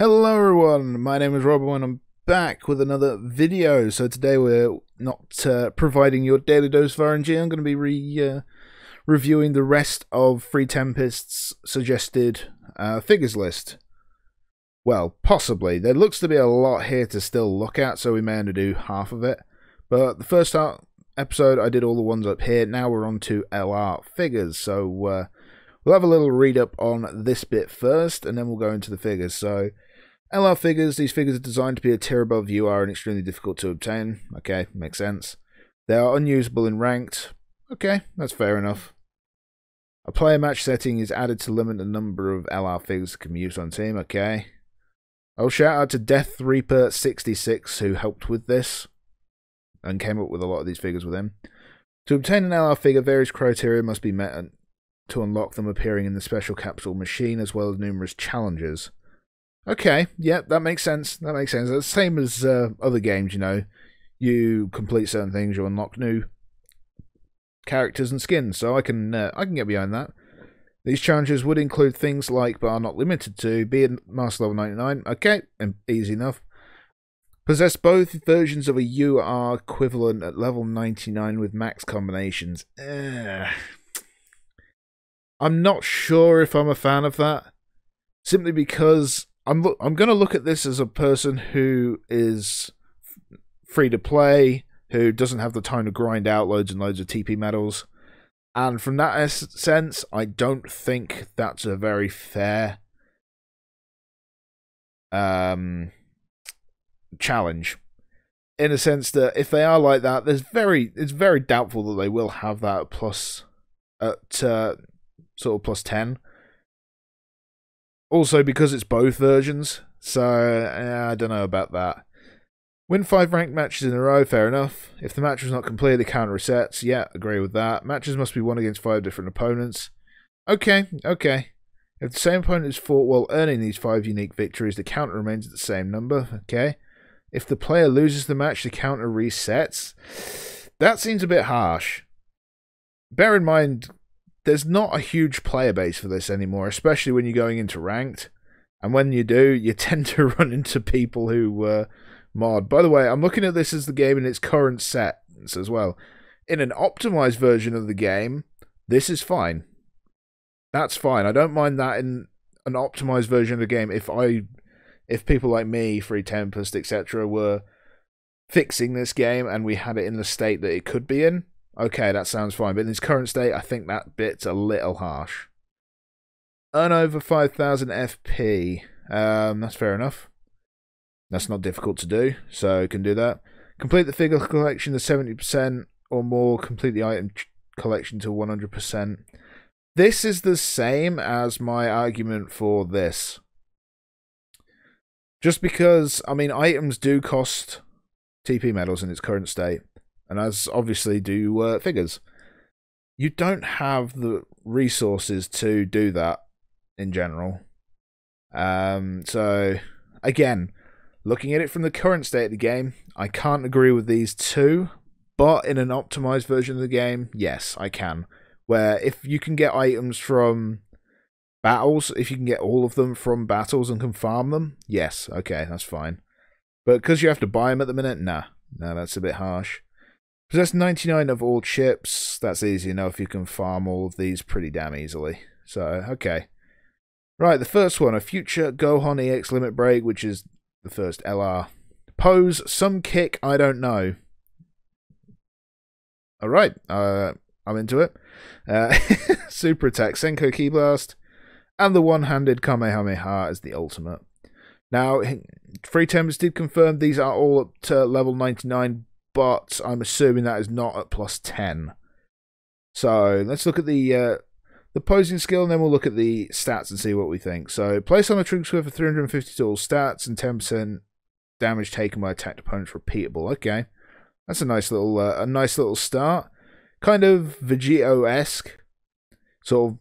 Hello everyone, my name is Rob and I'm back with another video. So today we're not providing your daily dose of RNG. I'm going to be reviewing the rest of Free Tempest's suggested figures list. Well, possibly. There looks to be a lot here to still look at, so we may only do half of it. But the first episode I did all the ones up here. Now we're on to LR figures, so we'll have a little read up on this bit first, and then we'll go into the figures. So LR figures, these figures are designed to be a tier above UR and extremely difficult to obtain. Okay, makes sense. They are unusable in ranked. Okay, that's fair enough. A player match setting is added to limit the number of LR figures that can be used on team. Okay. Oh, shout out to Death Reaper66 who helped with this and came up with a lot of these figures with him. To obtain an LR figure, various criteria must be met to unlock them appearing in the special capsule machine, as well as numerous challenges. Okay, yeah, that makes sense. That makes sense. That's the same as other games, you know. You complete certain things, you unlock new characters and skins, so I can get behind that. These challenges would include things like, but are not limited to, being Master Level 99. Okay, easy enough. Possess both versions of a UR equivalent at level 99 with max combinations. Ugh. I'm not sure if I'm a fan of that, simply because I'm going to look at this as a person who is free to play, who doesn't have the time to grind out loads and loads of TP medals. And from that sense, I don't think that's a very fair challenge. In a sense that if they are like that, it's very doubtful that they will have that at plus 10. Also because it's both versions, so I don't know about that. Win 5 ranked matches in a row, fair enough. If the match was not completed, the counter resets. Yeah, agree with that. Matches must be won against 5 different opponents. Okay, okay. If the same opponent is fought while earning these 5 unique victories, the counter remains at the same number. Okay. If the player loses the match, the counter resets. That seems a bit harsh. Bear in mind, there's not a huge player base for this anymore, especially when you're going into ranked. And when you do, you tend to run into people who mod. By the way, I'm looking at this as the game in its current sets as well. In an optimized version of the game, this is fine. That's fine. I don't mind that in an optimized version of the game. If people like me, Free Tempest, etc., were fixing this game and we had it in the state that it could be in, okay, that sounds fine. But in its current state, I think that bit's a little harsh. Earn over 5,000 FP. That's fair enough. That's not difficult to do, so you can do that. Complete the figure collection to 70% or more. Complete the item collection to 100%. This is the same as my argument for this. Just because, I mean, items do cost TP medals in its current state, and as obviously do figures. You don't have the resources to do that in general. So, again, looking at it from the current state of the game, I can't agree with these two, but in an optimized version of the game, yes, I can. Where if you can get items from battles, if you can get all of them from battles and can farm them, yes, okay, that's fine. But because you have to buy them at the minute, nah, that's a bit harsh. Possess 99 of all chips, that's easy enough, you can farm all of these pretty damn easily. So, okay. Right, the first one, a future Gohan EX limit break, which is the first LR. Pose, some kick, I don't know. Alright, I'm into it. Super attack, Senko Key Blast, and the one-handed Kamehameha is the ultimate. Now, Free Tempest did confirm these are all up to level 99, but I'm assuming that is not at plus 10. So, let's look at the posing skill, and then we'll look at the stats and see what we think. So, place on a trigger square for 350 total stats and 10% damage taken by attacked opponents repeatable. Okay, that's a nice little start. Kind of Vegito-esque, sort of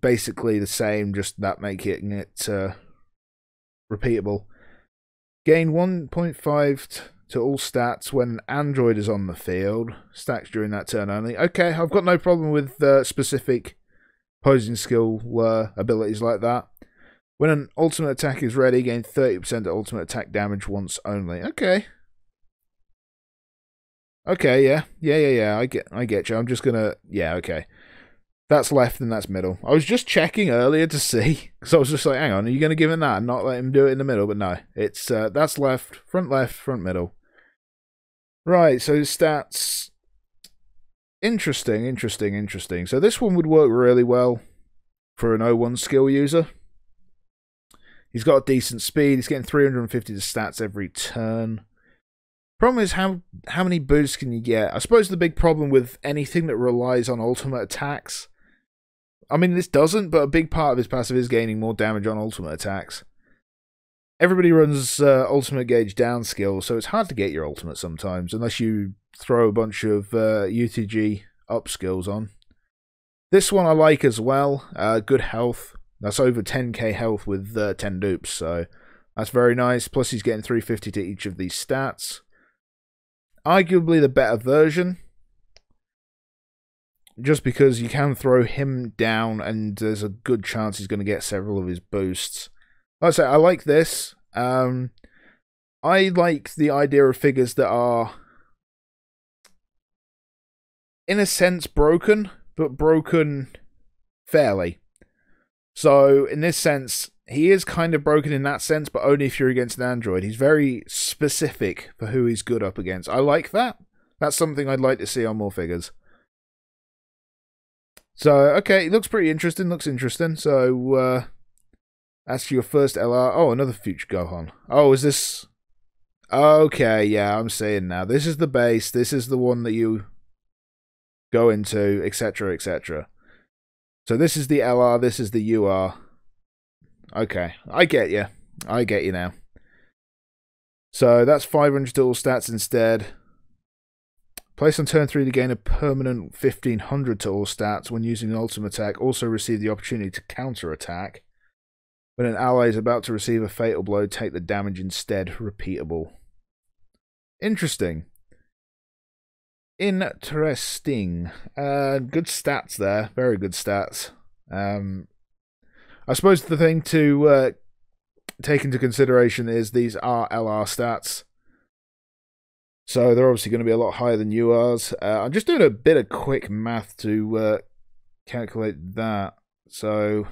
basically the same, just that making it repeatable. Gain 1.5 to all stats when an android is on the field. Stacks during that turn only. Okay, I've got no problem with specific posing skill abilities like that. When an ultimate attack is ready, gain 30% ultimate attack damage once only. Okay. Okay, yeah. Yeah. I get you. I'm just gonna... Yeah, okay. That's left and that's middle. I was just checking earlier to see. Because I was just like, hang on, are you going to give him that and not let him do it in the middle? But no. It's that's left, front middle. Right, so stats... Interesting. So this one would work really well for an 0-1 skill user. He's got a decent speed. He's getting 350 to stats every turn. Problem is, how many boosts can you get? I suppose the big problem with anything that relies on ultimate attacks... I mean, this doesn't, but a big part of his passive is gaining more damage on ultimate attacks. Everybody runs ultimate gauge down skill, so it's hard to get your ultimate sometimes, unless you throw a bunch of UTG up skills on. This one I like as well. Good health. That's over 10k health with 10 dupes, so that's very nice. Plus he's getting 350 to each of these stats. Arguably the better version, just because you can throw him down and there's a good chance he's going to get several of his boosts. Like I say, I like this. I like the idea of figures that are, in a sense, broken, but broken fairly. So, in this sense, he is kind of broken in that sense, but only if you're against an android. He's very specific for who he's good up against. I like that. That's something I'd like to see on more figures. So, okay, it looks pretty interesting. Looks interesting. So, that's your first LR. Oh, another future Gohan. Oh, is this... Okay, yeah, I'm seeing now. This is the base. This is the one that you go into, etc., etc. So this is the LR, this is the UR. Okay, I get you. I get you now. So that's 500 dual stats instead. Place on turn 3 to gain a permanent 1500 to all stats when using an ultimate attack. Also receive the opportunity to counter-attack. When an ally is about to receive a fatal blow, take the damage instead. Repeatable. Interesting. Interesting. Good stats there. Very good stats. I suppose the thing to take into consideration is these are LR stats. So they're obviously going to be a lot higher than URs. I'm just doing a bit of quick math to calculate that. So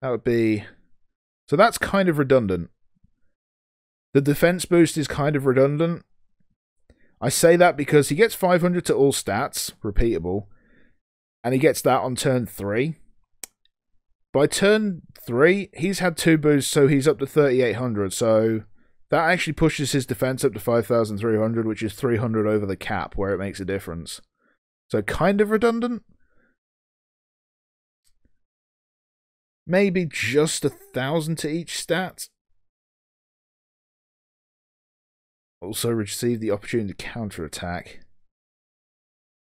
that would be... So that's kind of redundant. The defense boost is kind of redundant. I say that because he gets 500 to all stats, repeatable, and he gets that on turn 3. By turn 3, he's had 2 boosts, so he's up to 3,800, so that actually pushes his defense up to 5,300, which is 300 over the cap, where it makes a difference. So kind of redundant. Maybe just 1,000 to each stat. Also receive the opportunity to counter-attack.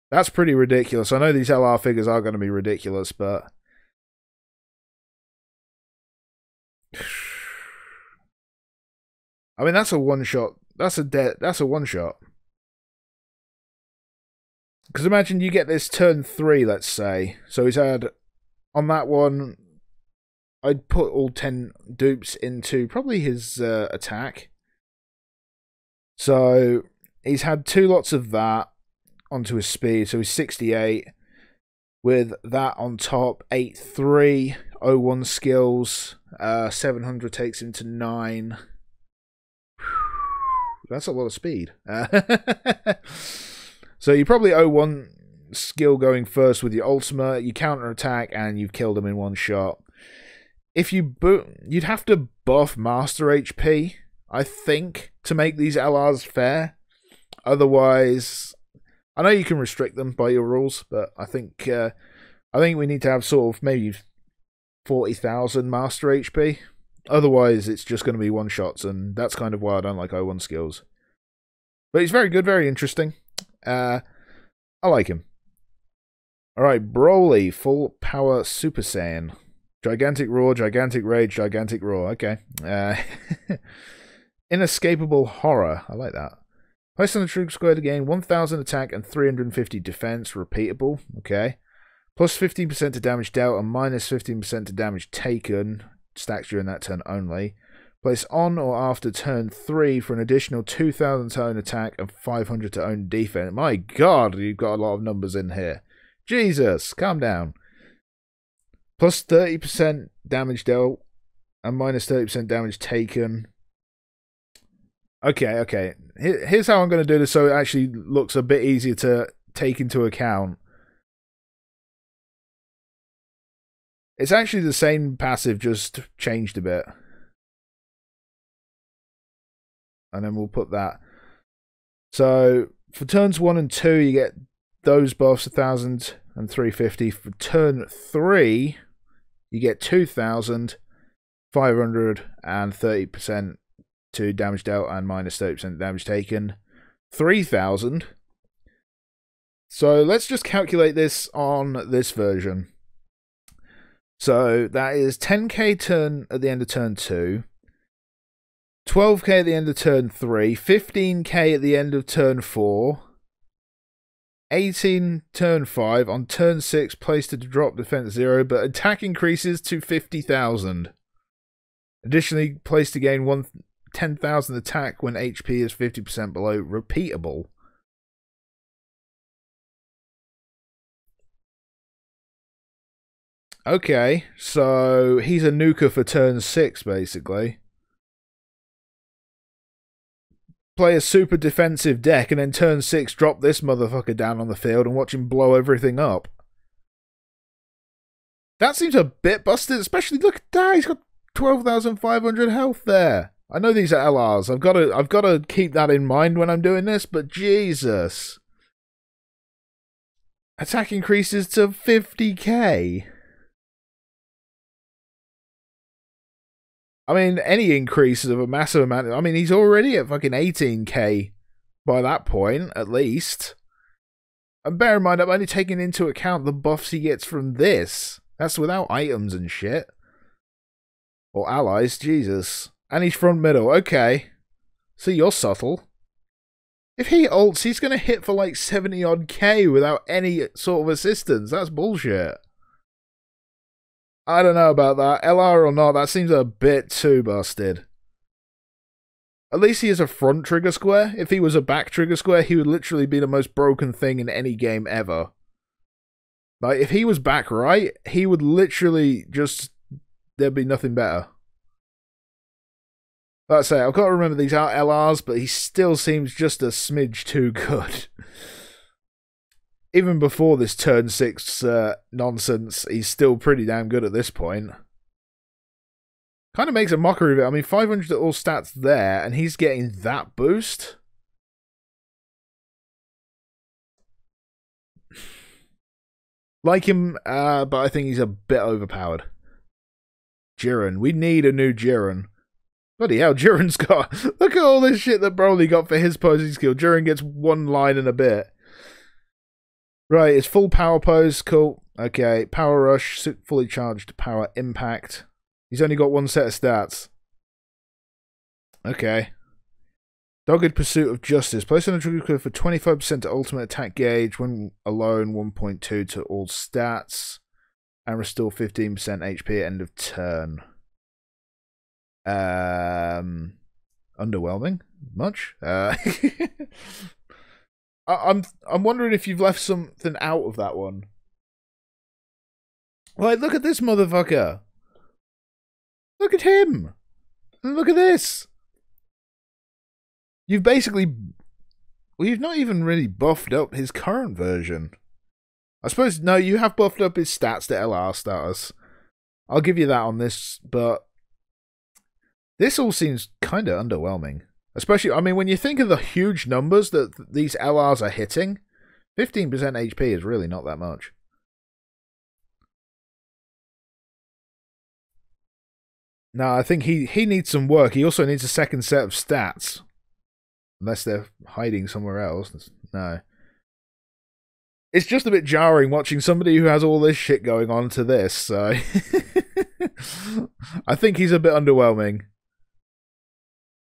That's pretty ridiculous. I know these LR figures are going to be ridiculous, but... I mean, that's a one-shot. That's a one-shot. Because imagine you get this turn 3, let's say. So he's had... On that one, I'd put all 10 dupes into probably his attack. So he's had 2 lots of that onto his speed, so he's 68. With that on top, 83, 01 skills, 700 takes him to 9. That's a lot of speed. So you probably 01 skill going first with your ultimate, you counter-attack, and you've killed him in one shot. If you you'd have to buff Master HP, I think, to make these LRs fair. Otherwise, I know you can restrict them by your rules, but I think we need to have sort of maybe 40,000 master HP. Otherwise, it's just going to be one shots, and that's kind of why I don't like 0-1 skills. But he's very good, very interesting. I like him. All right, Broly, full power Super Saiyan, gigantic roar, gigantic rage, gigantic roar. Okay. Inescapable horror. I like that. Place on the troop square to gain 1000 attack and 350 defense. Repeatable. Okay. Plus 15% to damage dealt and minus 15% to damage taken. stacks during that turn only. Place on or after turn 3 for an additional 2,000 to own attack and 500 to own defense. My god, you've got a lot of numbers in here. Jesus, calm down. Plus 30% damage dealt and minus 30% damage taken. Okay, okay. Here's how I'm going to do this so it actually looks a bit easier to take into account. It's actually the same passive, just changed a bit. And then we'll put that. So, for turns 1 and 2, you get those buffs, 1,000 and 350. For turn 3, you get 2,000, 500 and 30%. To damage dealt and minus 30% damage taken. 3,000. So let's just calculate this on this version. So that is 10k turn at the end of turn 2. 12k at the end of turn 3. 15k at the end of turn 4. 18 turn 5. On turn 6, place to drop defense 0, but attack increases to 50,000. Additionally, place to gain 10,000 attack when HP is 50% below repeatable. Okay, so he's a nuker for turn 6, basically. Play a super defensive deck and then turn 6 drop this motherfucker down on the field and watch him blow everything up. That seems a bit busted, especially look at that, he's got 12,500 health there. I know these are LRs. I've got to keep that in mind when I'm doing this, but Jesus. Attack increases to 50k. I mean, any increases of a massive amount. I mean, he's already at fucking 18k by that point, at least. And bear in mind, I'm only taking into account the buffs he gets from this. That's without items and shit. Or allies, Jesus. And he's front middle. Okay. So you're subtle. If he ults, he's going to hit for like 70-odd K without any sort of assistance. That's bullshit. I don't know about that. LR or not, that seems a bit too busted. At least he is a front trigger square. If he was a back trigger square, he would literally be the most broken thing in any game ever. Like, if he was back right, he would literally just... there'd be nothing better. That's it. I've got to remember these are LRs, but he still seems just a smidge too good. Even before this turn 6 nonsense, he's still pretty damn good at this point. Kind of makes a mockery of it. I mean, 500 at all stats there, and he's getting that boost? Like him, but I think he's a bit overpowered. Jiren. We need a new Jiren. Bloody hell, Jiren's got... look at all this shit that Broly got for his posing skill. Jiren gets one line in a bit. Right, it's full power pose. Cool. Okay, power rush, fully charged power impact. He's only got one set of stats. Okay. Dogged pursuit of justice. Place on a trigger for 25% to ultimate attack gauge. When alone, 1.2 to all stats. And restore 15% HP at end of turn. Underwhelming much. I'm wondering if you've left something out of that one. Like, look at this motherfucker. Look at him. And look at this. You've basically, well, you've not even really buffed up his current version. I suppose no, you have buffed up his stats to LR status. I'll give you that on this, but. This all seems kind of underwhelming. Especially, I mean, when you think of the huge numbers that these LRs are hitting, 15% HP is really not that much. No, I think he needs some work. He also needs a second set of stats. Unless they're hiding somewhere else. No. It's just a bit jarring watching somebody who has all this shit going on to this, so... I think he's a bit underwhelming.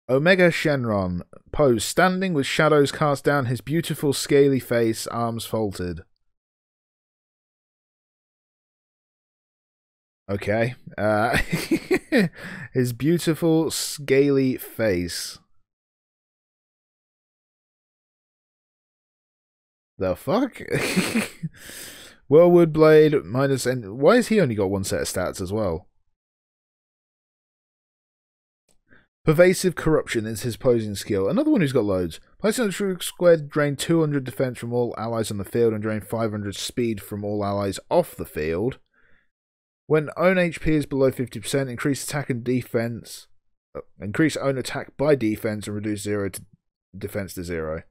Omega Shenron. Pose standing with shadows cast down his beautiful scaly face, arms folded. Okay. his beautiful, scaly face. The fuck? Whirlwood Blade, minus... And why has he only got one set of stats as well? Pervasive Corruption is his posing skill. Another one who's got loads. Place on the true square, drain 200 defense from all allies on the field and drain 500 speed from all allies off the field. When own HP is below 50%, increase attack and defense. Increase own attack by defense and reduce defense to 0.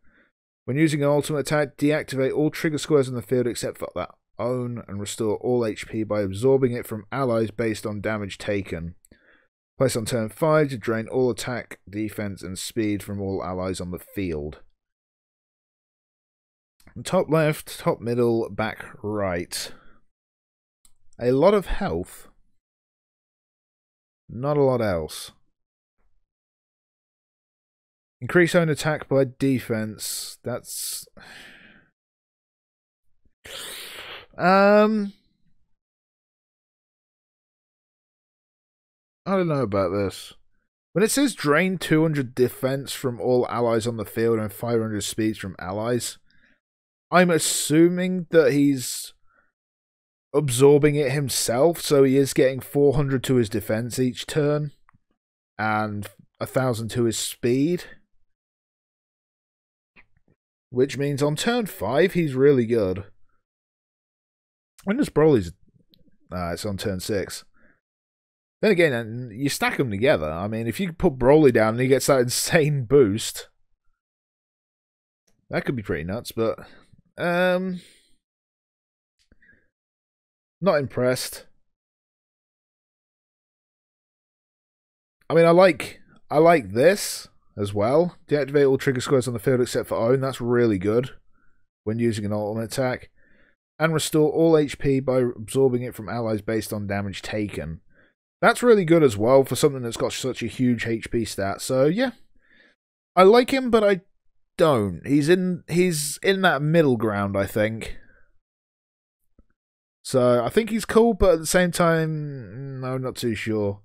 When using an ultimate attack, deactivate all trigger squares on the field except for that own and restore all HP by absorbing it from allies based on damage taken. Place on turn 5 to drain all attack, defense, and speed from all allies on the field. Top left, top middle, back right. A lot of health. Not a lot else. Increase own attack by defense. That's... I don't know about this. When it says drain 200 defense from all allies on the field and 500 speed from allies, I'm assuming that he's absorbing it himself, so he is getting 400 to his defense each turn and 1000 to his speed. Which means on turn 5, he's really good. When does Broly's... Ah, it's on turn 6. Then again, you stack them together. I mean, if you put Broly down and he gets that insane boost, that could be pretty nuts, but... Not impressed. I mean, I like this as well. Deactivate all trigger squares on the field except for own. That's really good when using an ultimate attack. And restore all HP by absorbing it from allies based on damage taken. That's really good as well for something that's got such a huge HP stat. So yeah, I like him, but I don't. He's in that middle ground, I think. So I think he's cool, but at the same time, no, I'm not too sure.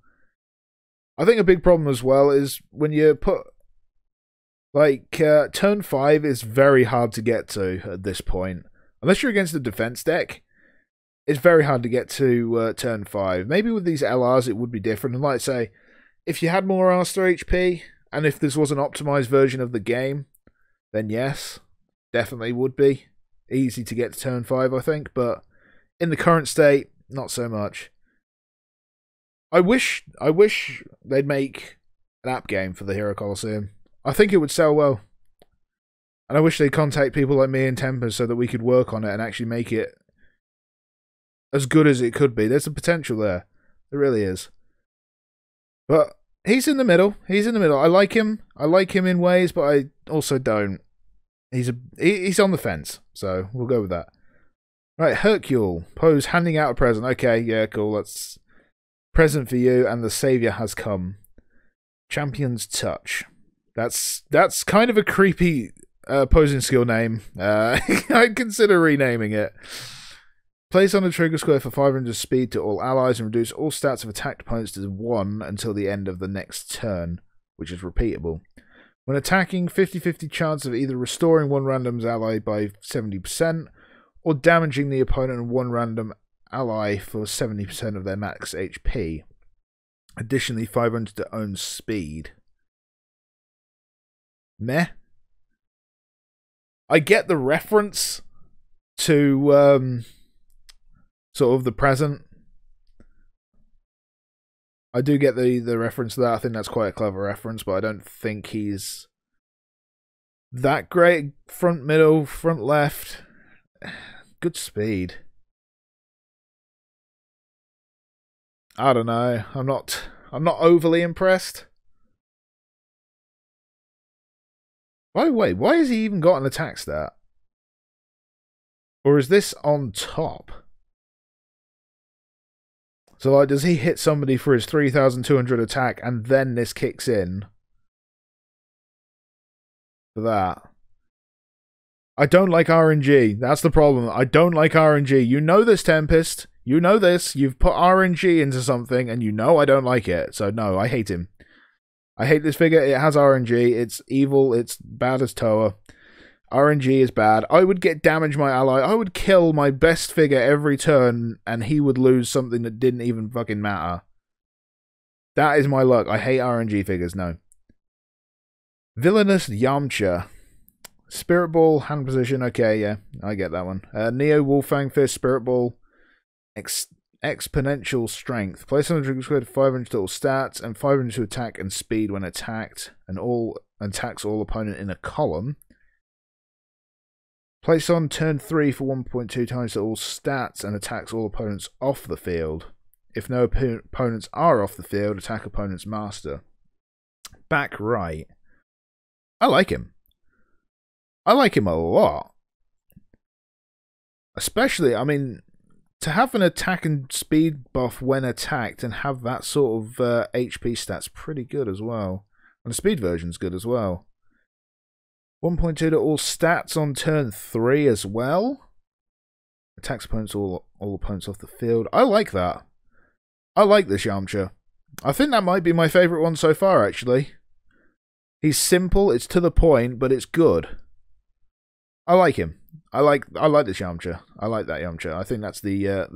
I think a big problem as well is when you put like turn 5 is very hard to get to at this point, unless you're against the defense deck. It's very hard to get to turn 5. Maybe with these LRs it would be different. And like I say, if you had more Aster HP, and if this was an optimized version of the game, then yes, definitely would be easy to get to turn 5, I think. But in the current state, not so much. I wish they'd make an app game for the Hero Coliseum. I think it would sell well. And I wish they'd contact people like me and Tempest so that we could work on it and actually make it as good as it could be. There's some potential there. There really is. But he's in the middle. He's in the middle. I like him. I like him in ways, but I also don't. He's on the fence, so we'll go with that. Right, Hercule. Pose handing out a present. Okay, yeah, cool. That's present for you, and the saviour has come. Champion's Touch. That's kind of a creepy posing skill name. I'd consider renaming it. Place on a trigger square for 500 speed to all allies and reduce all stats of attacked opponents to 1 until the end of the next turn, which is repeatable. When attacking, 50-50 chance of either restoring one random ally by 70% or damaging the opponent and one random ally for 70% of their max HP. Additionally, 500 to own speed. Meh. I get the reference to... sort of the present. I do get the reference to that. I think that's quite a clever reference, but I don't think he's that great. Front middle, front left. Good speed. I don't know. I'm not overly impressed. By the way, why has he even got an attack stat? Or is this on top? So, like, does he hit somebody for his 3,200 attack and then this kicks in? For that. I don't like RNG. That's the problem. I don't like RNG. You know this, Tempest. You know this. You've put RNG into something, and you know I don't like it. So no, I hate him. I hate this figure. It has RNG. It's evil. It's bad as Toa. RNG is bad. I would get damage my ally. I would kill my best figure every turn, and he would lose something that didn't even fucking matter. That is my luck. I hate RNG figures. No. Villainous Yamcha. Spirit Ball, hand position. Okay, yeah, I get that one. Neo Wolfang Fist, Spirit Ball. Exponential Strength. Place 100 squared, 500 total stats, and 500 to attack and speed when attacked, and all attacks all opponent in a column. Place on turn 3 for 1.2 times to all stats and attacks all opponents off the field. If no opponents are off the field, attack opponent's master. Back right. I like him. I like him a lot. Especially, I mean, to have an attack and speed buff when attacked and have that sort of HP stat's pretty good as well. And the speed version's good as well. 1.2 to all stats on turn 3 as well. Attacks opponents, all opponents off the field. I like that. I like this Yamcha. I think that might be my favourite one so far, actually. He's simple, it's to the point, but it's good. I like him. I like this Yamcha. I like that Yamcha. I think that's the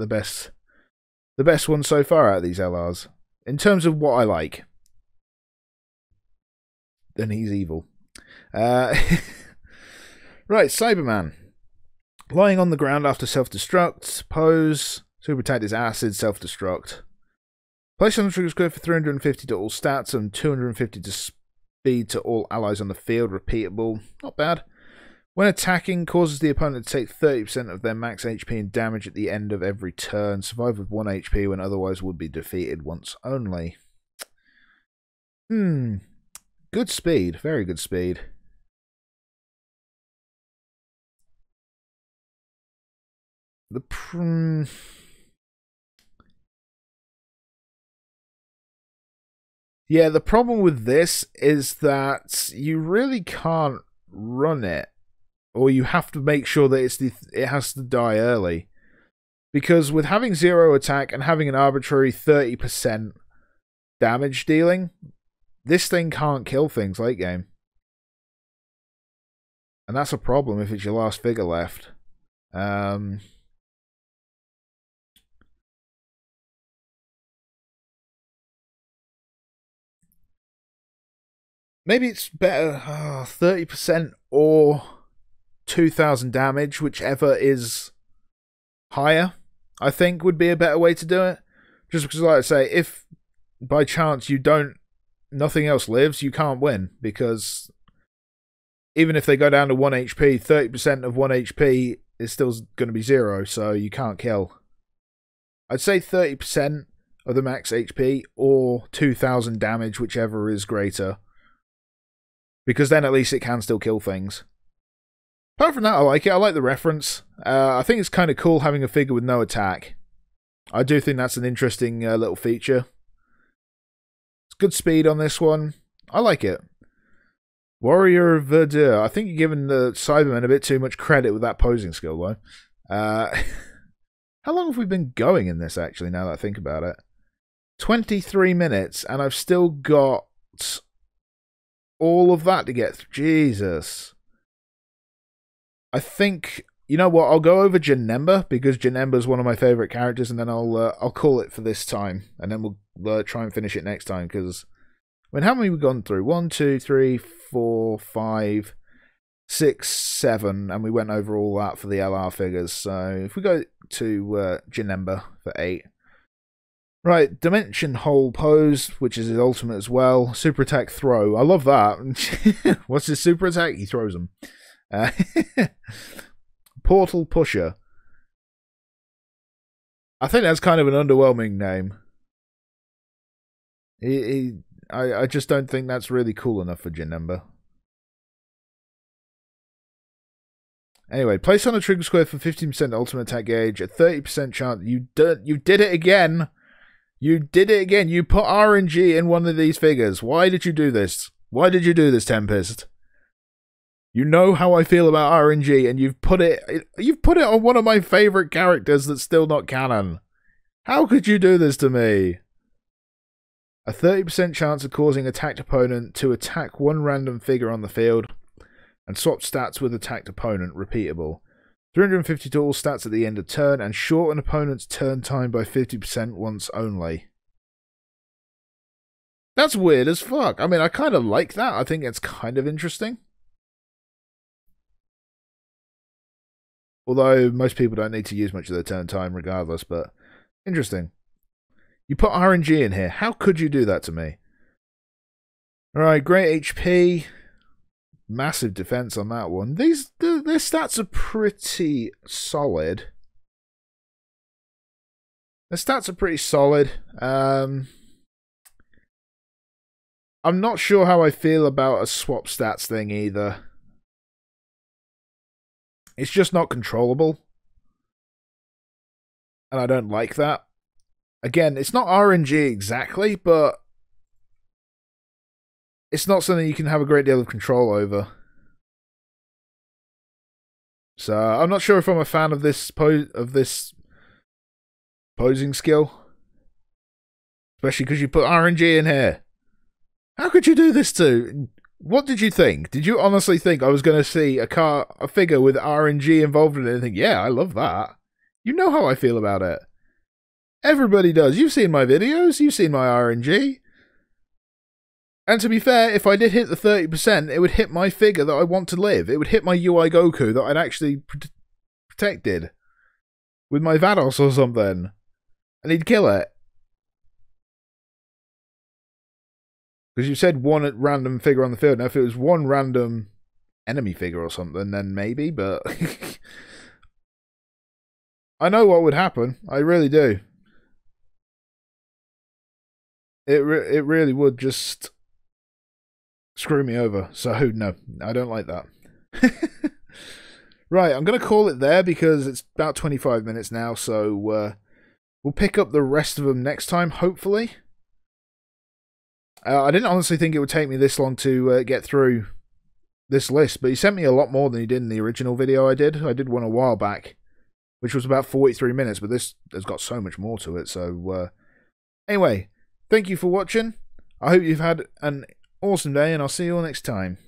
best one so far out of these LRs. In terms of what I like. Then he's evil. Right, Cyberman. Lying on the ground after self-destruct. Pose. Super attack is acid, self-destruct. Place on the trigger square for 350 to all stats and 250 to speed to all allies on the field. Repeatable. Not bad. When attacking, causes the opponent to take 30% of their max HP and damage at the end of every turn. Survive with 1 HP when otherwise would be defeated once only. Good speed. Very good speed. The problem with this is that you really can't run it. Or you have to make sure that it has to die early. Because with having 0 attack and having an arbitrary 30% damage dealing, this thing can't kill things late game. And that's a problem if it's your last figure left. Maybe it's better 30% or 2,000 damage, whichever is higher, I think would be a better way to do it. Just because, like I say, if by chance you don't, nothing else lives, you can't win, because even if they go down to 1 HP, 30% of 1 HP is still going to be 0, so you can't kill. I'd say 30% of the max HP or 2,000 damage, whichever is greater, because then at least it can still kill things. Apart from that, I like it. I like the reference. I think it's kind of cool having a figure with no attack. I do think that's an interesting little feature. It's good speed on this one. I like it. Warrior of Verdure. I think you're giving the Cyberman a bit too much credit with that posing skill, though. How long have we been going in this, actually, now that I think about it? 23 minutes, and I've still got all of that to get through. Jesus. I think, you know what, I'll go over Janemba, because Janemba's one of my favourite characters, and then I'll call it for this time, and then we'll try and finish it next time, because, I mean, how many have we gone through? 1, 2, 3, 4, 5, 6, 7, and we went over all that for the LR figures, so if we go to Janemba for 8. Right, Dimension Hole Pose, which is his ultimate as well. Super Attack Throw, I love that. What's his super attack? He throws them. Portal Pusher. I think that's kind of an underwhelming name. I just don't think that's really cool enough for Janemba. Anyway, place on a trigger square for 15% ultimate attack gauge. A 30% chance. You did it again. You did it again. You put RNG in one of these figures. Why did you do this? Why did you do this, Tempest? You know how I feel about RNG, and you've put it on one of my favourite characters that's still not canon. How could you do this to me? A 30% chance of causing attacked opponent to attack one random figure on the field and swap stats with attacked opponent, repeatable. 350 to all stats at the end of turn and shorten opponent's turn time by 50% once only. That's weird as fuck. I mean, I kind of like that. I think it's kind of interesting. Although most people don't need to use much of their turn time regardless, but interesting. You put RNG in here. How could you do that to me? Alright, great HP. Massive defense on that one. Their stats are pretty solid. Their stats are pretty solid. I'm not sure how I feel about a swap stats thing either. It's just not controllable. And I don't like that. Again, it's not RNG exactly, but it's not something you can have a great deal of control over. So I'm not sure if I'm a fan of this posing skill. Especially because you put RNG in here. How could you do this to? What did you think? Did you honestly think I was going to see a figure with RNG involved in it and think, yeah, I love that? You know how I feel about it. Everybody does. You've seen my videos. You've seen my RNG. And to be fair, if I did hit the 30%, it would hit my figure that I want to live. It would hit my UI Goku that I'd actually protected with my Vados or something. And he'd kill it. Because you said one random figure on the field. Now, if it was one random enemy figure or something, then maybe, but... I know what would happen. I really do. It really would just screw me over. So, no, I don't like that. Right, I'm going to call it there because it's about 25 minutes now, so we'll pick up the rest of them next time, hopefully. I didn't honestly think it would take me this long to get through this list, but he sent me a lot more than he did in the original video I did. I did one a while back, which was about 43 minutes, but this has got so much more to it. So anyway, thank you for watching. I hope you've had an awesome day, and I'll see you all next time.